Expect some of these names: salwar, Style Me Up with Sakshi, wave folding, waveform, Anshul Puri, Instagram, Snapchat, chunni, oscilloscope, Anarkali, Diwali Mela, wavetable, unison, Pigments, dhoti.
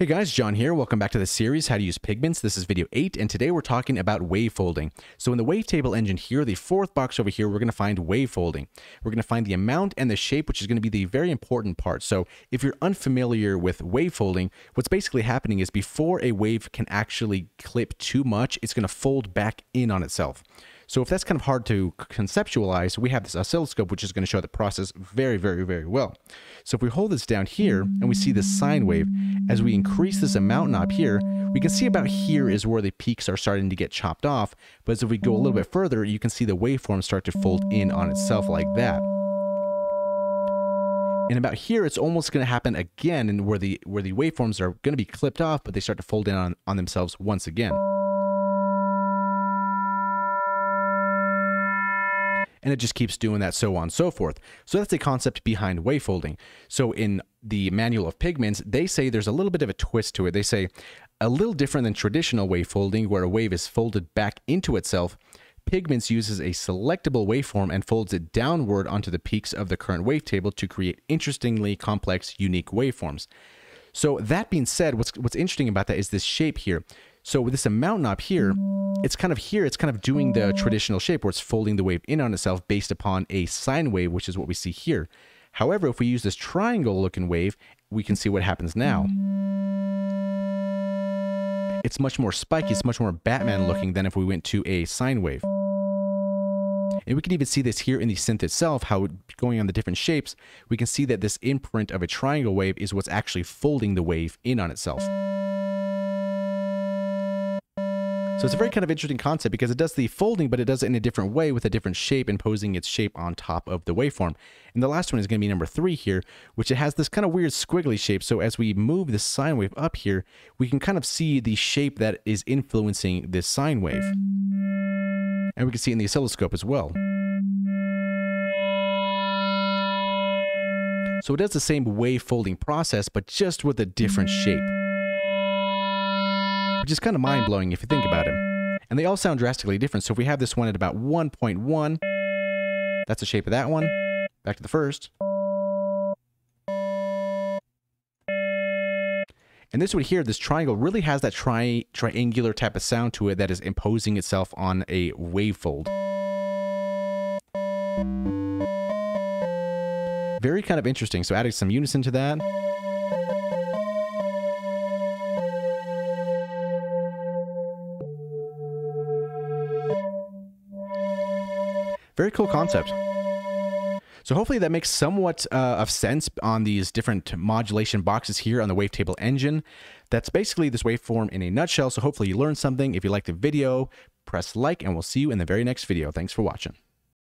Hey guys, John here. Welcome back to the series, How to Use Pigments. This is video 8, and today we're talking about wave folding. So in the wavetable engine here, the fourth box over here, we're going to find wave folding. We're going to find the amount and the shape, which is going to be the very important part. So if you're unfamiliar with wave folding, what's basically happening is before a wave can actually clip too much, it's going to fold back in on itself. So if that's kind of hard to conceptualize, we have this oscilloscope, which is going to show the process very, very, very well. So if we hold this down here and we see this sine wave, as we increase this amount knob here, we can see about here is where the peaks are starting to get chopped off. But as if we go a little bit further, you can see the waveform start to fold in on itself like that. And about here, it's almost going to happen again, and where the waveforms are going to be clipped off, but they start to fold in on themselves once again. And it just keeps doing that, so on and so forth. So that's the concept behind wave folding. So in the manual of Pigments, they say there's a little bit of a twist to it. They say a little different than traditional wave folding, where a wave is folded back into itself. Pigments uses a selectable waveform and folds it downward onto the peaks of the current wavetable to create interestingly complex, unique waveforms. So that being said, what's interesting about that is this shape here. So with this amount knob here, it's kind of doing the traditional shape where it's folding the wave in on itself based upon a sine wave, which is what we see here. However, if we use this triangle looking wave, we can see what happens now. It's much more spiky, it's much more Batman looking than if we went to a sine wave. And we can even see this here in the synth itself, how going on the different shapes, we can see that this imprint of a triangle wave is what's actually folding the wave in on itself. So it's a very kind of interesting concept because it does the folding, but it does it in a different way with a different shape, imposing its shape on top of the waveform. And the last one is going to be number 3 here, which it has this kind of weird squiggly shape. So as we move the sine wave up here, we can kind of see the shape that is influencing this sine wave. And we can see in the oscilloscope as well. So it does the same wave folding process, but just with a different shape. Which is kind of mind-blowing if you think about it. And they all sound drastically different. So if we have this one at about 1.1, that's the shape of that one. Back to the first. And this one here, this triangle, really has that triangular type of sound to it that is imposing itself on a wave fold. Very kind of interesting. So adding some unison to that. Very cool concept. So hopefully that makes somewhat of sense on these different modulation boxes here on the wavetable engine. That's basically this waveform in a nutshell. So hopefully you learned something. If you liked the video, press like, and we'll see you in the very next video. Thanks for watching.